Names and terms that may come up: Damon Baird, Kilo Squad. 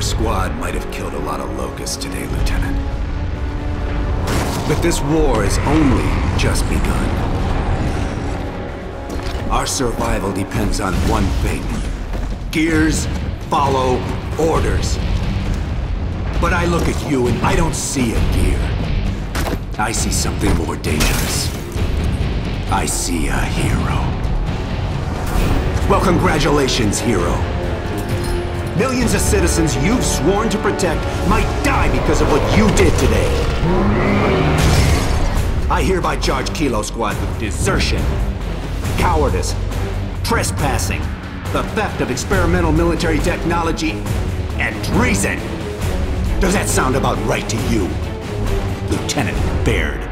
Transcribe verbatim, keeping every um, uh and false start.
Your squad might have killed a lot of locusts today, Lieutenant. But this war has only just begun. Our survival depends on one thing. Gears follow orders. But I look at you and I don't see a gear. I see something more dangerous. I see a hero. Well, congratulations, hero. Millions of citizens you've sworn to protect might die because of what you did today. I hereby charge Kilo Squad with desertion, cowardice, trespassing, the theft of experimental military technology, and treason. Does that sound about right to you, Lieutenant Baird?